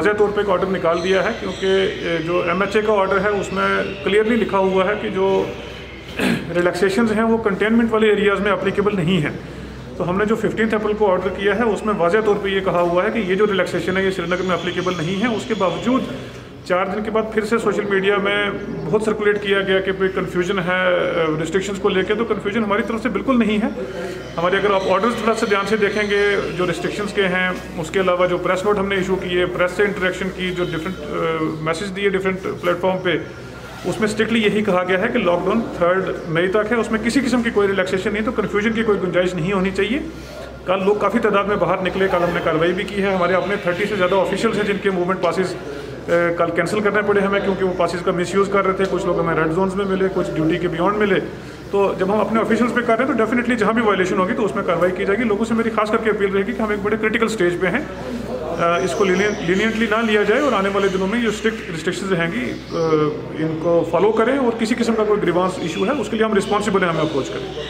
वाज़े तौर पे एक ऑर्डर निकाल दिया है, क्योंकि जो MHA का ऑर्डर है उसमें क्लियरली लिखा हुआ है कि जो रिलैक्सेशंस हैं वो कंटेनमेंट वाले एरियाज़ में एप्लीकेबल नहीं है। तो हमने जो 15 अप्रैल को ऑर्डर किया है उसमें वाज़े तौर पे ये कहा हुआ है कि ये जो रिलैक्सेशन है ये श्रीनगर में एप्लीकेबल नहीं है। उसके बावजूद 4 दिन के बाद फिर से सोशल मीडिया में बहुत सर्कुलेट किया गया कि भाई कन्फ्यूजन है रिस्ट्रिक्शंस को लेकर, तो कन्फ्यूजन हमारी तरफ से बिल्कुल नहीं है। हमारे अगर आप ऑर्डर्स थोड़ा सा ध्यान से देखेंगे जो रिस्ट्रिक्शंस के हैं, उसके अलावा जो प्रेस नोट हमने इशू किए, प्रेस से इंटरेक्शन की, जो डिफरेंट मैसेज दिए डिफरेंट प्लेटफॉर्म पे, उसमें स्ट्रिक्टली यही कहा गया है कि लॉकडाउन 3 मई तक है, उसमें किसी किस्म की कोई रिलैक्सेशन नहीं, तो कन्फ्यूजन की कोई गुंजाइश नहीं होनी चाहिए। कल लोग काफ़ी तादाद में बाहर निकले, कल हमने कार्रवाई भी की है। हमारे अपने 30 से ज़्यादा ऑफिशियल्स हैं जिनके मूवमेंट पासेस कल कैंसिल करने पड़े हमें, क्योंकि वो पासेस का मिसयूज़ कर रहे थे। कुछ लोग हमें रेड जोन्स में मिले, कुछ ड्यूटी के बियॉन्ड मिले। तो जब हम अपने ऑफिशियल्स पे कर रहे हैं तो डेफिनेटली जहाँ भी वायलेशन होगी तो उसमें कार्रवाई की जाएगी। लोगों से मेरी खास करके अपील रहेगी कि हम एक बड़े क्रिटिकल स्टेज पे हैं, इसको लीनियंटली ना लिया जाए और आने वाले दिनों में जो स्ट्रिक्ट रिस्ट्रिक्शंस हैंगी इनको फॉलो करें और किसी किस्म का कोई ग्रीवांस इशू है उसके लिए हम रिस्पॉन्सिबल हैं, हमें अप्रोच करें।